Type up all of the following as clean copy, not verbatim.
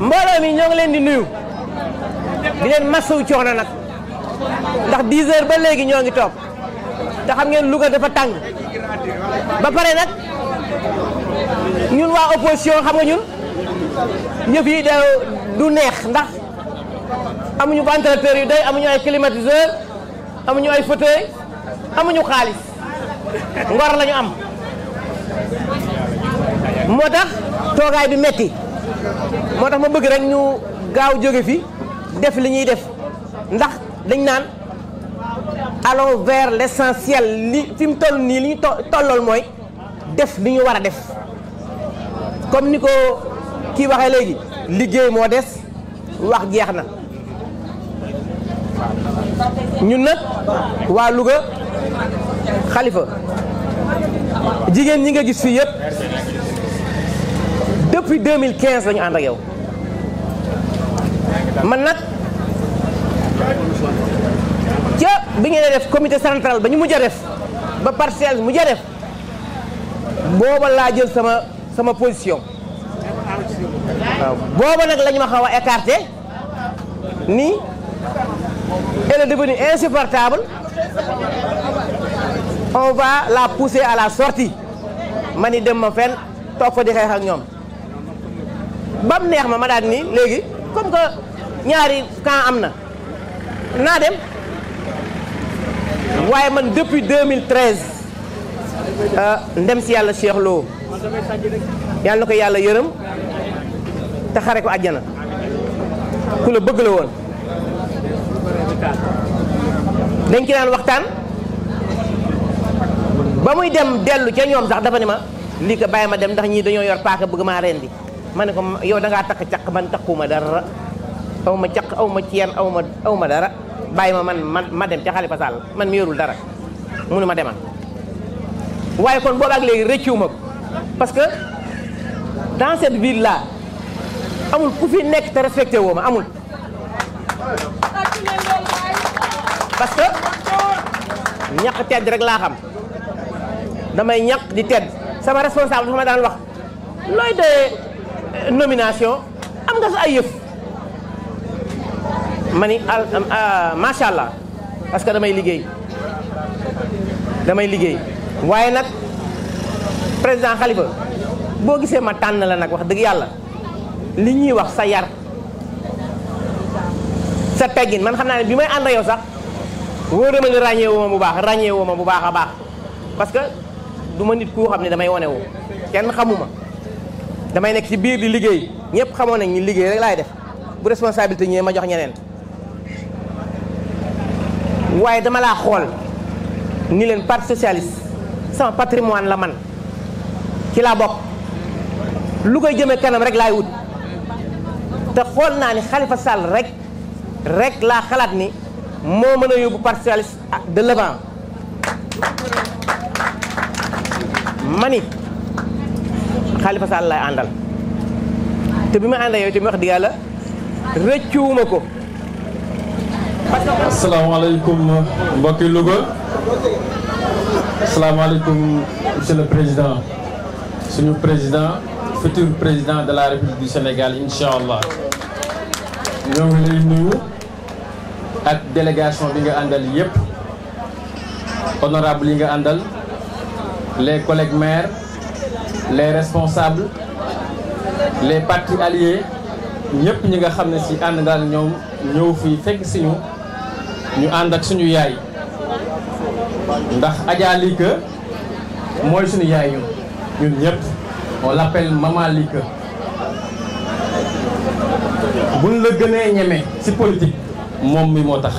mbooloo mi ñoo ngi leen di nuyu di leen masawu coono nag ndax 10h ba léegi ñoo ngi toog te xam ngeen Louga dafa tàng ba pare nag ñun waa opposition xam nga ñun ñëf yi du neex ndax amuñu ventilateur yu doy amuñu ay climatiseur amuñu ay fauteuil amuñu xaalis ngor lañu am moo tax toogaay bi metti moo tax ma bëgg rek ñu gaaw jóge fi def li ñuy def ndax dañ naan allons vers l'essentiel li fi mu toll nii li ñu tollool mooy def li ñu war a def comme ni ko kii waxee léegi liggéey moo des wax jeex na ñun nag waa Louga Xalifa jigéen ñi nga gis fii yëpp depuis 2015 la ñu ànd ak yow man nag ca bi ngeen def comité central ba ñu mujj a def ba partiel mujj a def booba laa jël sama position waaw booba nag la ñu ma xaw a écarté ni elle est devenue insupportable on va la pousser à la sortie ma ni dem ma fenn toog fa di xeex ak ñoom ba mu neex ma daal ni léegi comme que ñaari camp am na naa dem waaye man depuis 2013 ndem si yàlla Cheikh Lo yàlla na ko yàlla yërëm te xare ko àjjana ku la bëgg la woon dañ ci daan waxtaan ba muy dem dellu ca ñoom sax dafa ni ma lii ko bàyyi ma dem ndax ñii dañoo yor paaka bëgg maa rendi ma ne ko yow da ngaa takk caq man takkuma dara aw ma caq aw ma ceen aw ma dara bàyyi ma man ma dem ca Xalifa Sall man mi yorul dara mu ne ma demal waaye kon boobaak léegi rëccuwu ma ko parce que dans cette ville là amul ku fi nekk te respecté woo ma amul parce que ñaq tedd rek laa xam damay ñaq di tedd sama responsable dafa ma daan wax looy doyee nomination am nga sa ay yëf ma ni macha allah parce que damay liggéey waaye nag président Khalifa boo gisee ma tànn la nag wax dëgg yàlla li ñuy wax sa yar sa teggin man xam naa ne bi may ànd ak yow sax wóor na ma ni ràññeewoo ma bu baax a baax parce que du ma nit koo xam ne damay wane woo kenn xamuma damay nekk ci biir di liggéey ñëpp xamoon nañ ni liggéey rek laay def bu responsabilité ñëwee ma jox ñeneen waaye dama laa xool ni leen parti socialiste sama patrimoine la man ci laa bokk lu koy jëmee kanam rek laay wut te xool naa ni Khalifa Sall rek laa xalaat ni moo mën a yóbbu parti socialiste de l'avant mani Khalifa Sall lay àndal te bi ma àndal yow tamit wax dëgg yàlla rëccuwuma ko. asalaamaaleykum mbokki Louga asalaamaaleykum monsieur le président suñu président futur président de la République du Sénégal incha allah ñoo ngi lay nuyu ak délégation bi nga àndal yépp honorable yi nga àndal les collègues maires. les responsables les partis alliés ñëpp ñi nga xam ne ci ànd daal ñoom ñëw fii fekk si ñu ànd ak suñu yaay ndax Adja Lika mooy suñu yaay ñun ñëpp on l'appelle Maman Lika. buñ la gënee ñeme ci politique moom mi moo tax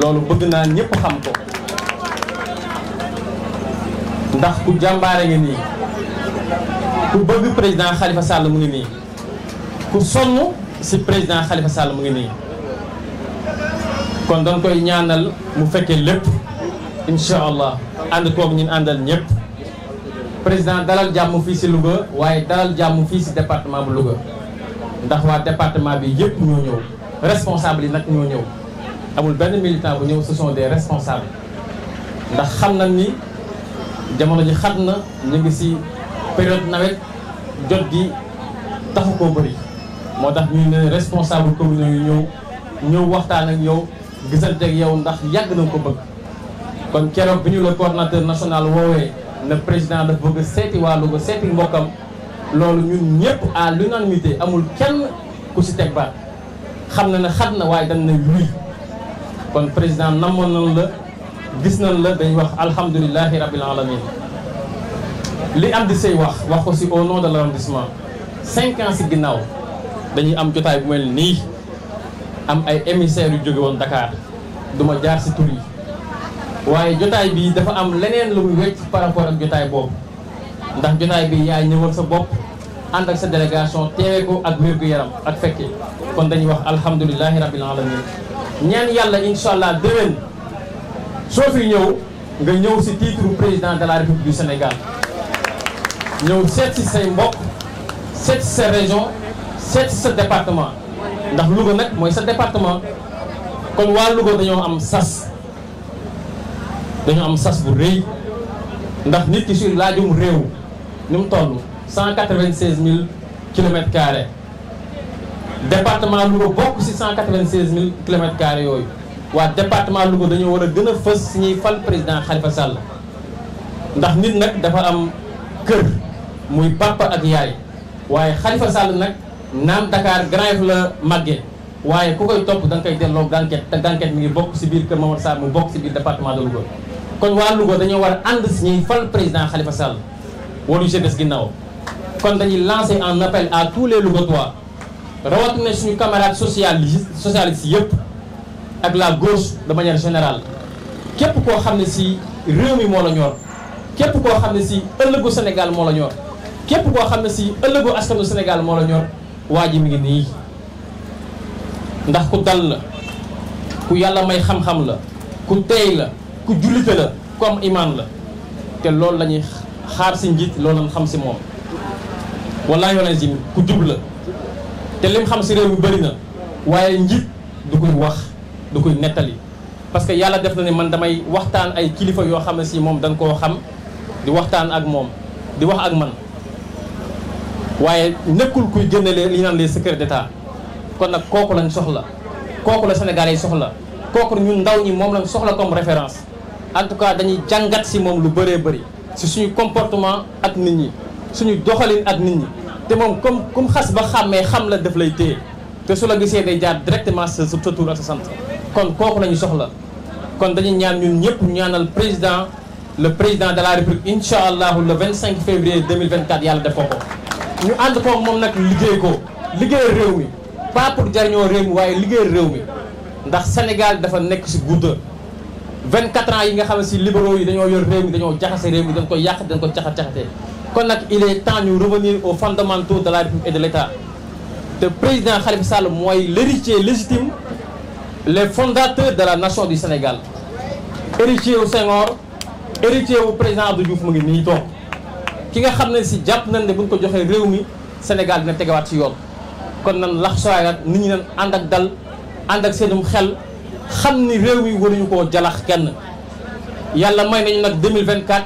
loolu bëgg naa ñëpp xam ko ndax ku jàmbaare nga nii. ku bëgg président Khalifa Sall mu ngi nii ku sonn ci président Khalifa Sall mu ngi nii kon dañ koy ñaanal mu fekkee lépp incha allah ànd koog ñun àndal ñëpp président dalal jàmm fii ci Louga waaye dalal jàmm fii ci département bu Louga ndax waa département bi yëpp ñoo ñëw responsable yi nag ñoo ñëw amul benn militant bu ñëw ce sont des responsables ndax xam nañ ni jamono ji xat na ñu ngi ci période nawet jot gi taxu koo bëri moo tax ñu ne responsable commune yu ñëw waxtaan ak yow gisante ak yow ndax yàgg na ko bëgg. kon keroog bi ñu la coordonnateur national woowee na président dafa bëgg seeti waa Louga seeti mbokkam loolu ñun ñëpp à l'unanimité amul kenn ku si teg baat xam na ne xat na waaye dañ na luy. kon président namoon nañ la gis nañ la dañ wax alhamdulilahi rabil alamin li am di say wax aussi au nom de l' arrondissement 5 ans si ginnaaw dañuy am jotaay bu mel nii am ay émissaires yu jóge woon Dakar du ma jaar si tur yi waaye jotaay bi dafa am leneen lu muy wecc par rapport ak jotaay boobu ndax jotaay bi yaay ñëwal sa bopp ànd ak sa délégation teewee ko ak wér-gu-yaram ak fekke kon dañuy wax alhamdulilahi rabil alamin ñaan yàlla incha allah déwén soo fi ñëw nga ñëw si titre président de la République du Sénégal ñëw seet si say mbokk seet si sa région seet si sa département ndax Louga nag mooy sa département kon waa Louga dañoo am sas bu rëy ndax nit ki suy laajum réew ni mu toll 196 000 kilomètres carrés département Louga bokk si 196 000 kilomètres carrés yooyu waa département Louga dañoo war a gën a fës si ñuy fal président Khalifa Sall ndax nit nag dafa am kër muy papa ak yaay waaye Khalifa Sall nag naan Dakar Grand la màggee waaye ku koy topp da nga koy delloo gànket te gànket mi ngi bokk si biir kër Momar Sarr mu bokk si biir département de Louga kon waa Louga dañoo war a ànd si ñuy fal président Khalifa Sall walu si des ginnaaw kon dañuy lancer un appel à tous les Lougatois rawatina suñu camarades socialistes yëpp ak la gauche de manière générale képp koo xam ne si réew mi moo la ñor képp koo xam ne si ëllëgu Sénégal moo la ñor képp koo xam ne si ëllëgu askanu Sénégal moo la ñor waa ji mi ngi nii ndax ku dal la ku yàlla may xam-xam la ku teey la ku jullite la ku am imaan la te loolu la ñuy xaar si njiit loolu lañ xam si moom wallaahi wala si ku jub la te lim xam si réew mi bëri na waaye njiit du koy wax du koy nettali parce que yàlla def na ne man damay waxtaan ay kilifa yoo xam ne si moom dañ koo xam di waxtaan ak moom di wax ak man waaye nekkul kuy génne li naan les secrets d'état kon nag kooku lañ soxla kooku la Sénégalais yi soxla kooku ñun ndaw ñi moom lañ soxla comme référence en tout cas dañuy jàngat si moom lu bëree bëri si suñu comportement ak nit ñi suñu doxalin ak nit ñi te moom comme xas ba xàmmee xam la daf lay téye te su la gisee day jaar directement sa tur ak sa sant kon kooku la ñu soxla kon dañuy ñaan ñun ñëpp ñaanal président le président de la république incha allahu le 25 février 2024 yàlla def ko ñu ànd ko moom nag liggéey ko liggéey réew mi pas pour jariñoo réew mi waaye liggéey réew mi ndax Sénégal dafa nekk si gudda 24 ans yi nga xam ne si libéraux yi dañoo yor réew mi dañoo jaxase réew mi dañ ko yàq dañ ko caxat-caxatee kon nag il est temps ñu revenir aux fondamentaux de la république et de l'état te président Khalifa Sall mooy l'héritier légitime les fondateurs de la nation du Sénégal héritier wu Senghor héritier wu président Abdou Diouf mu ngi nii toog ki nga xam ne si jàpp nañ ne bu ñu ko joxee réew mi Sénégal dina tegawaat si yoon kon nan lax soyat nit ñi nan ànd ak dal ànd ak seenum xel xam ni réew mi waruñu koo jalax kenn yàlla may nañu nag 2024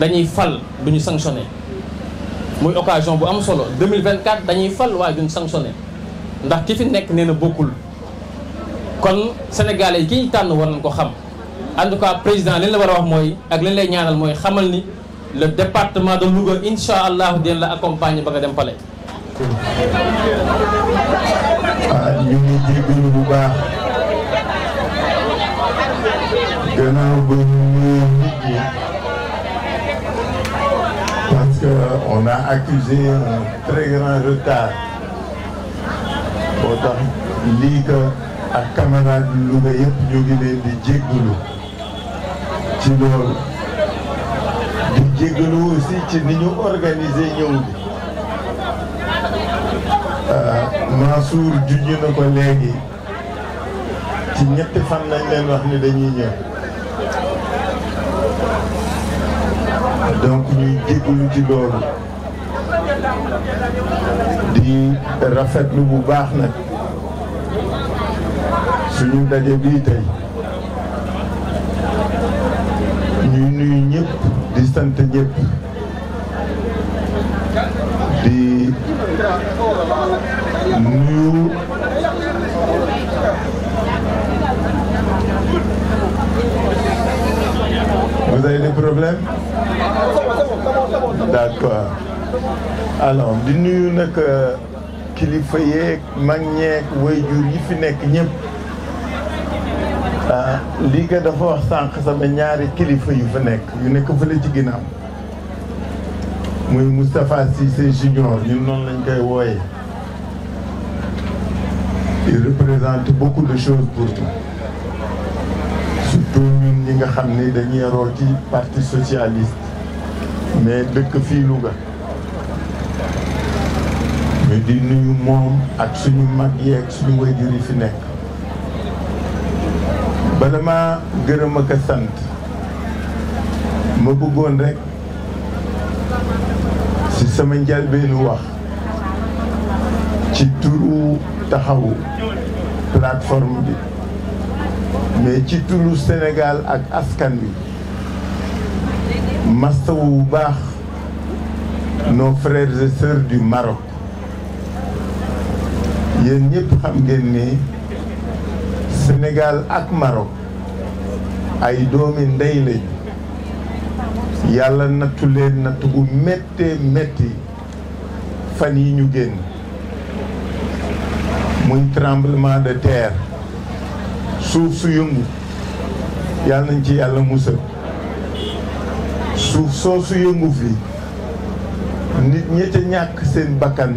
dañuy fal duñu sanctionné muy occasion bu am solo 2024 dañuy fal waaye duñu sanctionné ndax ki fi nekk nee na bokkul kon sénégalais yi ki ñu tànn war nañ ko xam en tout cas président li la war a wax mooy ak li lay ñaanal mooy xamal ni le département de Louga incha allah dina la accompagner ba nga dem palais. ñu ngi jégalu bu baax gannaaw ba ñu nuyee nit ñi parce que on a accusé un très grand retard boo tax lii que. ak camarade Louga yëpp ñu ngi leen di jéggalu ci loolu di jéggalu aussi ci ni ñu organiser ñëw bi Mansour junj na ko léegi ci ñetti fan lañ leen wax ni dañuy ñëw donc ñuy jéggalu ci loolu di rafetlu bu baax nag suñu daje bii tey ñuy nuyu ñëpp di sant ñëpp di nuyu vous avez des problèmes d'accord alors di nuyu nag kilifa yeeg mag ñeeg waajur yi fi nekk ñëpp li nga dafa wax sànq sama ñaari kilifa yu fa nekk yu nekk fële ci ginnaaw muy Moustapha Cissé Junior ñun noonu lañ koy wooyee il représente beaucoup de choses pour nous surtout ñun ñi nga xam ne dañuy yaroo ci parti socialiste mais dëkk fii Louga mais di nuyu moom ak suñu mag yi ak suñu waajur yi fi nekk bala maa gërëm ak sant ma bëggoon rek ci sama njëlbeenu wax ci turu taxawu plateforme bi mais ci turu Sénégal ak askan wi mastawu bu baax nos frères et sœurs du Maroc yéen ñëpp xam ngeen ne Sénégal ak Maroc ay doomi ndey lañu yàlla nattu leen nattu bu méttee métti fan yi ñu génn muy tremblement de terre suuf su yëngu yàlla nañ ci yàlla musal suuf soo su yëngu fi nit ñi ca ñàkk seen bakkan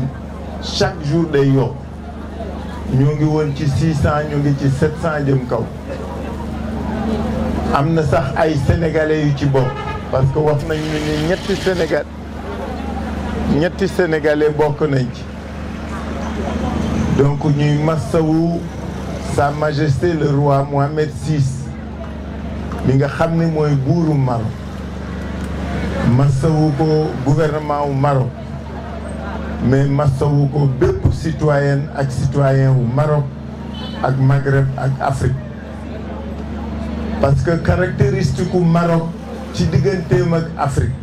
chaque jour day yokk ñoo ngi woon ci 600 ñu ngi ci 700 jëm kaw am na sax ay sénégalais yu ci bopp parce que wax nañu ni ñetti sénégalais bokk nañ ci donc ñuy massawu sa majesté le roi Mohamed 6 mi nga xam ne mooy buuru Maroc massawu ko gouvernement wu Maroc mais massawu ko bépp citoyenne ak citoyen wu Maroc ak Maghreb ak Afrique parce que caractéristique u Maroc ci digganteem ak Afrique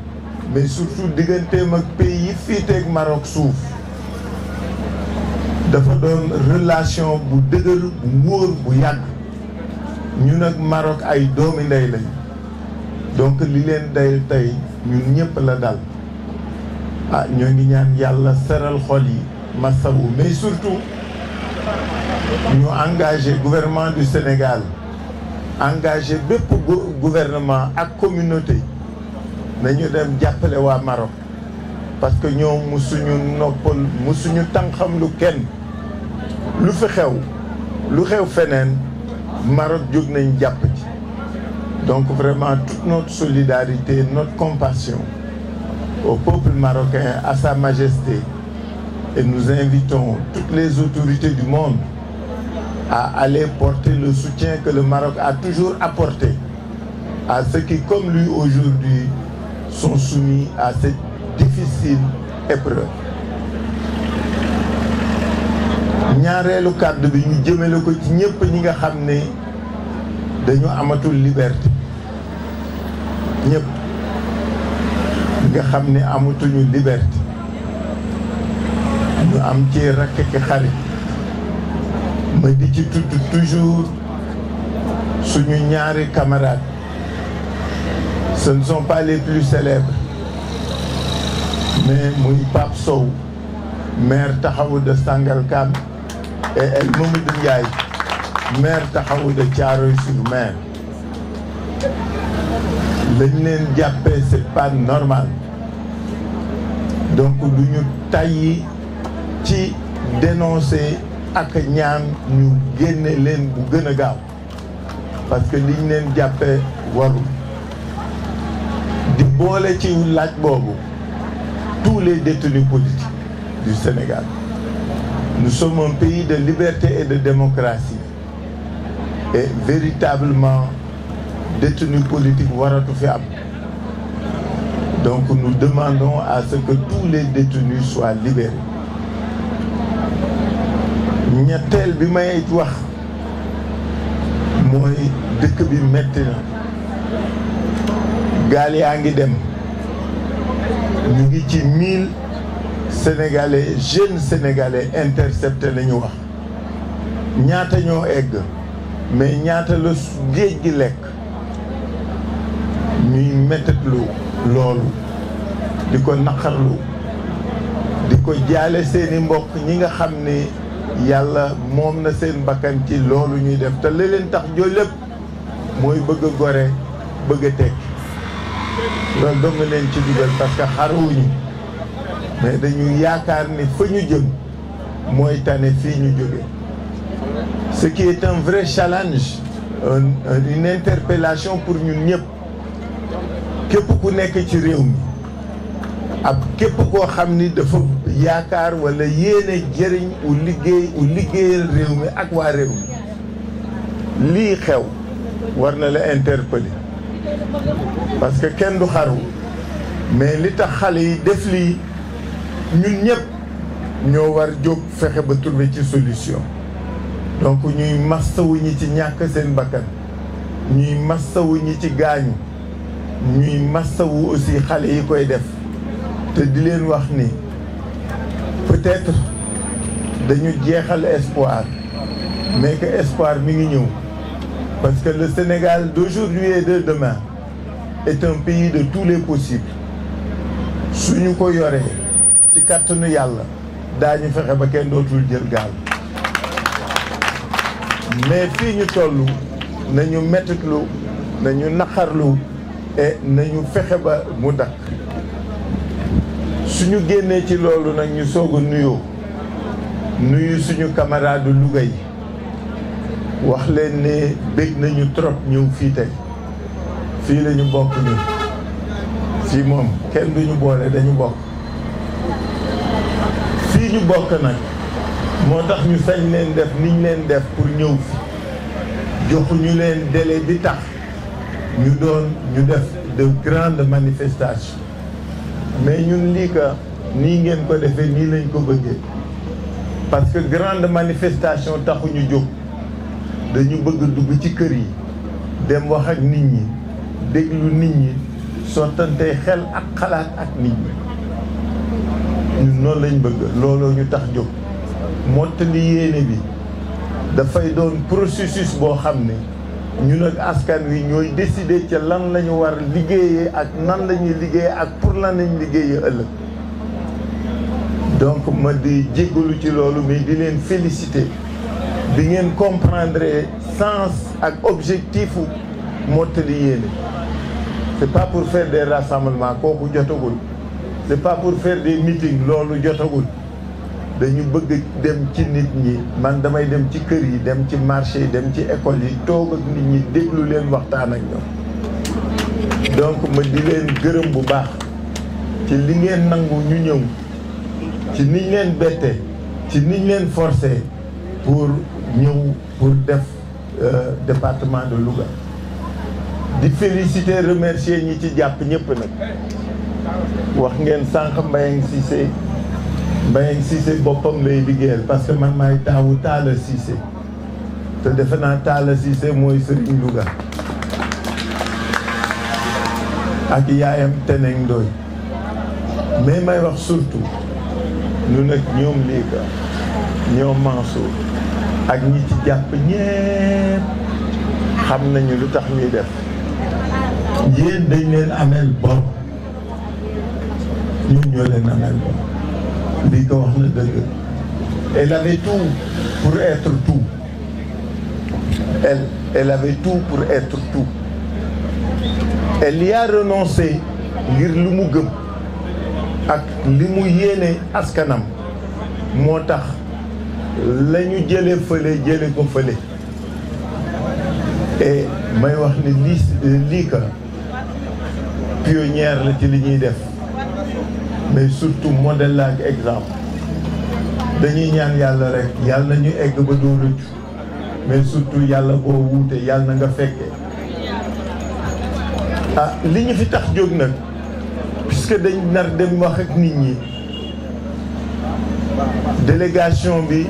mais surtout digganteem ak pays yi fiiteeg Maroc suuf dafa doon relation bu dëgër bu wóor bu yàgg ñun ak Maroc ay doomi ndey lañ donc li leen day tey ñun ñëpp la dal ah ñoo ngi ñaan yàlla seral xol yi masawu mais surtout ñu engagé gouvernement du Sénégal engagé bépp gouvernement ak communauté nañu dem jàppale waa Maroc parce que ñoom musuñu noppal musuñu tànqam lu kenn lu fi xew lu xew feneen Maroc jóg nañ jàpp ci donc vraiment toute notre solidarité notre compassion au peuple marocain, à sa majesté. Et nous invitons toutes les autorités du monde à aller porter le soutien que le Maroc a toujours apporté à ceux qui, comme lui aujourd'hui, sont soumis à cette difficile épreuve. Ñaareelu kàddu bi ñu jëmale ko ci ñëpp ñi nga xam ne dañu amatul liberté ñëpp nga xam ne amatuñu liberté ñu am ci rakk ki xarit ma di ci tudd toujours suñu ñaari camarades ce ne sont pas les plus célèbres mais muy Pape Sow maire taxawu de Sangalkam et El Mamadou Ndiaye maire taxawu de Thiaroye-sur-Mer lañ leen jàppee c'est pas normal donc du ñu tàyyi ci dénoncer ak ñaan ñu génne leen bu gën a gaaw parce que liñ leen jàppee warul di boole ci laaj boobu tous les détenus politiques du Sénégal nous sommes un pays de liberté et de démocratie et véritablement détenus politiques waratu fi am donc nous demandons à ce que tous les détenus soient libérés ñetteel bi may wax mooy dëkk bi metti na gaal yaa ngi dem ñu ngi ci 1000 sénégalais jeunes sénégalais intercepté la ñu wax ñaata ñoo egg mais ñaata la géej gi lekk ñuy mettatlu loolu di ko naqarlu di ko jaale seeni mbokk ñi nga xam ni yàlla moom na seen bakkan ci loolu ñuy def te li leen tax jooy lépp mooy bëgg a gore bëgg a tekki loolu dong leen ci dugal parce que xaruñu mais dañu yaakaar ni fa ñu jëm mooy tane fii ñu jóge ce qui est un vrai challenge une interpellation pour ñun ñëpp képp ku nekk ci réew mi ak képp koo xam ni dafa yaakaar wala yéene jëriñ u liggéeyal réew mi ak waa réew mi lii xew war na la interpeller parce que kenn du xaru mais li tax xale yi def lii ñun ñëpp ñoo war jóg fexe ba trouver ci solution donc ñuy mastawu ñi ci ñàkk seen bakkan ñuy mastawu ñi ci gaañu ñuy mastawu aussi xale yi koy def te di leen wax ni peut-être dañu jeexal espoir mais que espoir mi ngi ñëw parce que le Sénégal d'aujourd'hui et de demain est un pays de tous les possibles suñu ko yoree ci kàttanu yàlla daañu fexe ba kenn dootul jël gaal mais fii ñu toll nañu mettitlu nañu naqarlu et nañu fexe ba mu dakk suñu génnee ci loolu nag ñu soog a nuyu suñu camarade Louga yi wax leen ne bég nañu trop ñëw fii tey fii la ñu bokk ñun fii moom kenn duñu boole dañu bokk fii ñu bokk nag moo tax ñu sañ leen def niñ leen def pour ñëw fi joxuñu leen délai bi tax ñu def de grandes manifestations mais ñun lii que nii ngeen ko defee nii lañ ko bëggee parce que grande manifestation taxuñu jóg dañu bëgg dugg ci kër yi dem wax ak nit ñi déglu nit ñi sottante xel ak xalaat ak nit ñi ñun noonu lañ bëgg looloo ñu tax jóg mottali yéene bi dafay doon processus boo xam ne ñun ak askan wi ñooy décider ca lan la ñu war liggéeyee ak nan la ñuy liggéeyee ak pour lan lañ liggéeyee ëllëg donc ma di jéggalu ci loolu mais di leen féliciter bi ngeen comprendre sens ak objectif mottali yéene c'est pas pour faire des rassemblements kooku jotagul c'est pas pour faire des meetings loolu jotagul dañu bëgg dem ci nit ñi man damay dem ci kër yi dem ci marché yi dem ci école yi toog ak nit ñi déglu leen waxtaan ak ñoom donc ma di leen gërëm bu baax ci li ngeen nangu ñu ñëw ci niñ leen bette ci niñ leen forcé pour ñëw pour def département de Louga di féliciter remercier ñi ci jàpp ñëpp nag wax ngeen sànq Mbayang Cissé boppam lay liggéeyal parce que man maay taawu Talla Cissé te defe naa Talla Cissé mooy Serigne Louga ak yaayam Teneng Ndoy mais may wax surtout ñu nag ñoom lii ka ñoom Mansour ak ñi ci jàpp ñépp xam nañu lu tax ñuy def yéen dañ leen ameel bor ñun ñoo leen ameel bor lii ko wax na dëgg elle avait tout pour être tout elle avait tout pour être tout elle y a renoncé ngir lu mu gëm ak li mu yéene askanam moo tax la ñu jële fële jële ko fële et may wax ni lii ka pionnière la ci li ñuy def mais surtout modèle la ak exemple dañuy ñaan yàlla rek yàlla nañu egg ba doo rëccu mais surtout yàlla boo wuute yàlla na nga fekkee ah li ñu fi tax jóg nag puisque dañ nar dem wax ak nit ñi délégation bi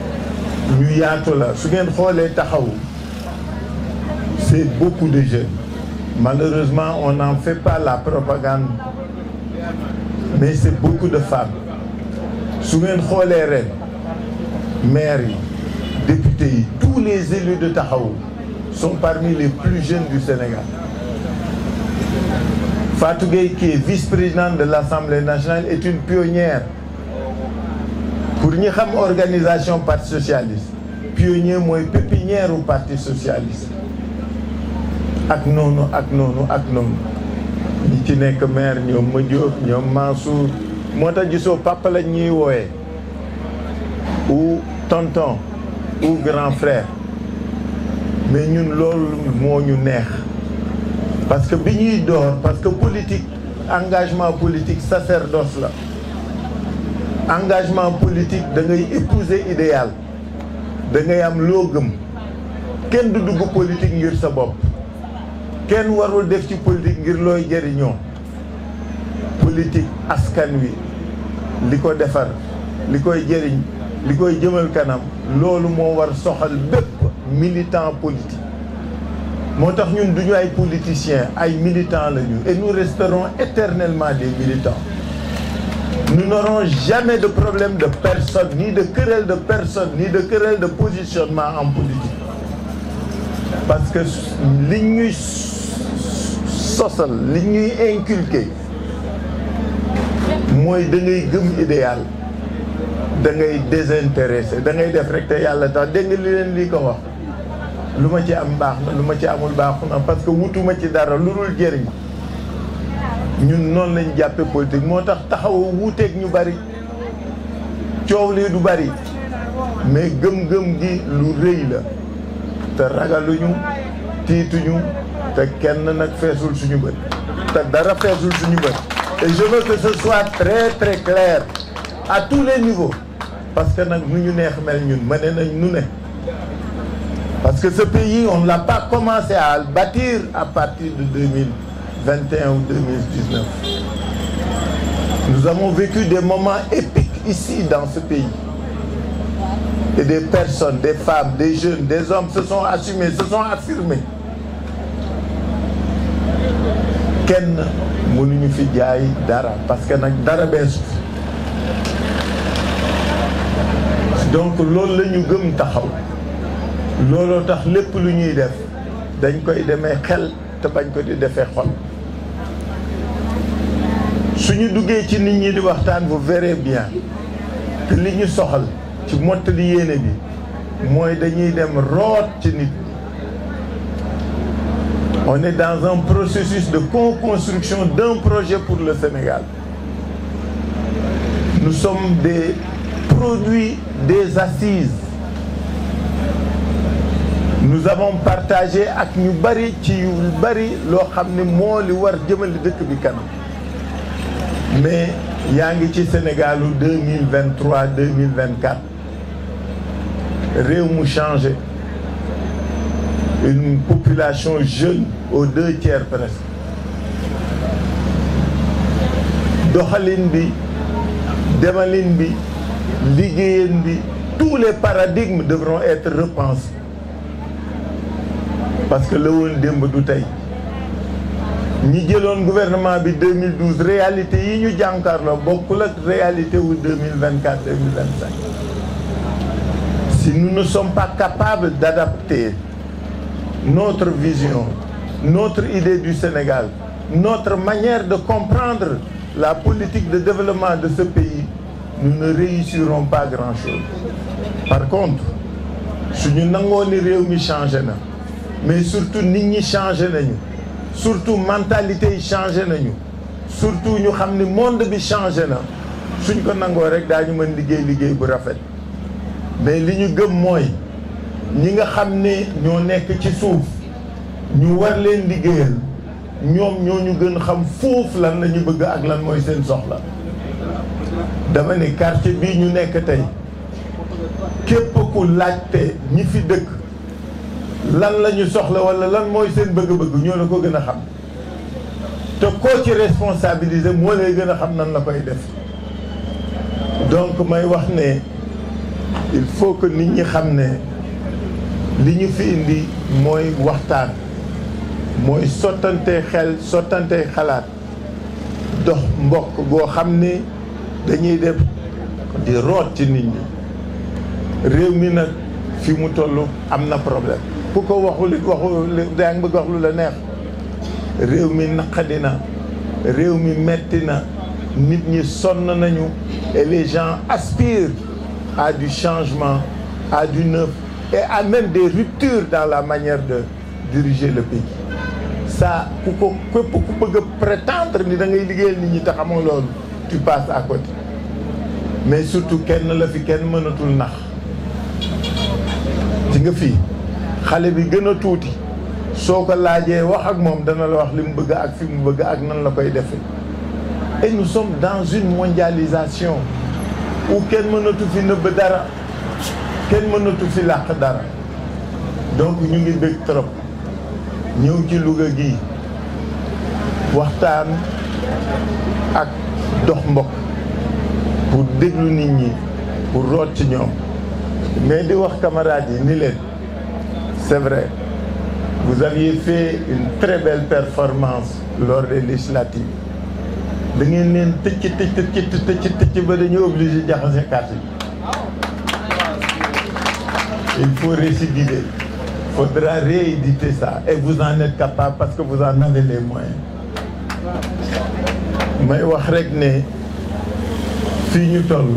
ñu yaatu la su ngeen xoolee taxaw c'est beaucoup de jeunes malheureusement on n'en fait pas la propagande mais c'est beaucoup de femmes su ngeen xoolee ren maire yi député yi tous les élus de Taxawu sont parmi les plus jeunes du Sénégal. Fatou Gaye, qui est vice-présidente de l'Assemblée nationale, est une pionnière. Pour ñu xam organisation parti socialiste, pionnier mooy pépinière au parti socialiste. Ak noonu ak noonu ak noonu ñi ci nekk maire ñoom Madiop ñoom Mansour moo tax gisoo papa la ñuy wooyee ou tonton ou grand frère. Mais ñun loolu moo ñu neex parce que bi ñuy door parce que politique engagement politique sacerdoce la. Engagement politique da ngay épouser idéal da ngay am loo gëm kenn du dugg politique ngir sa bopp kenn warul def ci politique ngir looy jëriñoo politique askan wi li ko defar li koy jëriñ li koy jëmal kanam loolu moo war soxal bépp militant politique moo tax ñun duñu ay politiciens ay militants lañu et nous resterons éternellement des militants. Nous n'aurons jamais de problème de personne, ni de querelle de personne, ni de querelle de positionnement en politique. Parce que l'ignu social, l'ignu inculqué, moi, je suis un idéal, je suis désintéressé, je suis défracté, je suis désintéressé. Je suis un parce que je suis un ñun noonu lañ jàppee politique moo tax taxawu wuuteeg ñu bari coow lii du bari mais gëm-gëm gi lu rëy la te ragaluñu tiituñu te kenn nag feesul suñu bët te dara feesul suñu bët. Et je veux que ce soit très très clair à tous les niveaux parce que nag nu ñu neex mel ñun mëne nañ nu ne parce que ce pays on ne l'a pas commencé à le bâtir à partir de 2021 ou 2019. Nous avons vécu des moments épiques ici dans ce pays. Et des personnes, des femmes, des jeunes, des hommes se sont assumés, se sont affirmés. Ken mënuñu fi jaay dara parce que nag dara bees. Donc loolu la ñu gëm taxaw. Looloo tax lépp lu ñuy def dañ koy demee xel. te bañ ko di defee xol suñu duggee ci nit ñi di waxtaan vous verrez bien que li ñu soxal ci mottali yéene bi mooy dañuy dem root ci nit. On est dans un processus de co-construction d'un projet pour le Sénégal. Nous sommes des produits des assises. Nous avons partagé ak ñu bari ci yu bari loo xam ne moo li war jëmali dëkk bi kanam mais yaa ngi ci Sénégalu 2023 2024 réew mu changé une population jeune aux 2 tiers presque doxalin bi demalin bi liggéeyin bi tous les paradigmes devront être repensés. Parce que le woon démb du tey ñi jëloon gouvernement bi 2012 réalité yi ñu jànkarloo bokkul ak réalité wu 2024 2025. Si nous ne sommes pas capables d'adapter notre vision, notre idée du Sénégal, notre manière de comprendre la politique de développement de ce pays, nous ne réussirons pas grand-chose. Par contre, su ñu nangoo ni réew mi changé na. Mais surtout nit ñi changé nañu surtout mentalité yi changé nañu surtout ñu xam ni monde bi changé na suñ ko nangoo rek daañu mën liggéey bu rafet mais li ñu gëm mooy ñi nga xam ne ñoo nekk ci suuf ñu war leen liggéeyal ñoom ñoo ñu gën xam foofu lan la ñu bëgg ak lan mooy seen soxla. Dama ne quartier bii ñu nekk tey képp ku laajte ñi fi dëkk. lan la ñu soxla wala lan mooy seen bëgg-bëgg ñoo la ko gën a xam te koo ci responsabiliser moo lay gën a xam nan la koy def donc may wax ne il faut que nit ñi xam ne li ñu fi indi mooy waxtaan mooy sottante xel sottante xalaat dox mbokk goo xam ne dañuy def di root ci nit ñi réew mi nag fi mu toll am na problème ku ko waxul it waxul daa ngi bëgg wax lu la neex réew mi naqadi na réew mi metti na nit ñi sonn nañu et les gens aspirent à du changement, à du neuf et à même des ruptures dans la manière de diriger le pays. Ça, pour prétendre que tu passes à côté. Mais surtout, quelqu'un ne l'a fait, quelqu'un ne l'a fait. Tu sais, les enfants les plus petits, si on l'a dit, on va lui dire ce qu'il veut, ce qu'il veut, et nous sommes dans une mondialisation où quelqu'un ne l'a fait pas, quelqu'un ne l'a fait pas. Donc, nous sommes trop. ñëw ci Louga gi waxtaan ak dox mbokk pour déglu nit ñi pour root ci ñoom mais di wax camarades yi ni leen c'est vrai vous aviez fait une très belle performance lors des législatives da ngeen leen tëcc ba dañu obligé jaxase carte yi il faut récidiver. Il faudra rééditer ça et vous en êtes capable parce que vous en avez les moyens. Mais je veux dire que si nous sommes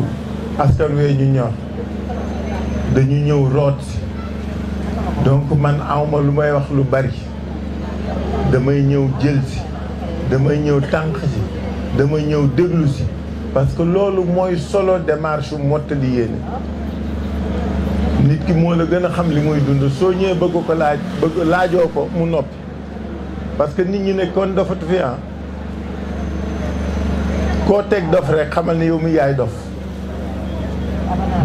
à ce que nous sommes, nous sommes rots. Donc, je ne peux pas dire bari. Je venir jël si, je venir tank si, je venir déglu si parce que c'est ce solo démarche motelier. Nit ki moo la gën a xam li muy dund soo ñëwee bëgg ko laaj bëgg laajoo ko mu noppi parce que nit ñi ne kon dofatu fi ah koo teg dof rek xamal ne yow mi yaay dof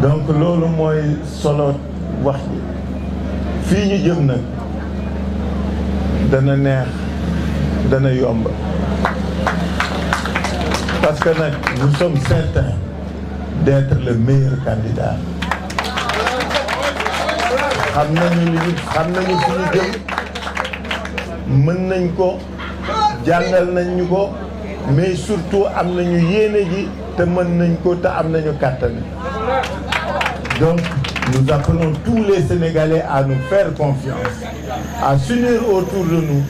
donc loolu mooy solo wax ji fii ñu jëm nag dana neex dana yomb parce que nag nous sommes certains d'être le meilleur candidat. Xam nañu li ñu xam nañu fi ñu jëm mën nañ ko jàngal nañ ñu ko mais surtout am nañu yéene ji te mën nañ ko te am nañu kàttan donc nous appelons tous les Sénégalais à nous faire confiance à s'unir autour de nous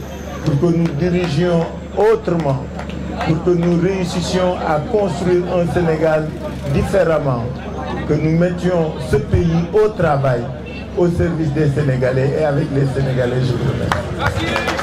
pour que nous dirigions autrement pour que nous réussissions à construire un Sénégal différemment que nous mettions ce pays au travail au service des Sénégalais et avec les Sénégalais, je vous remercie.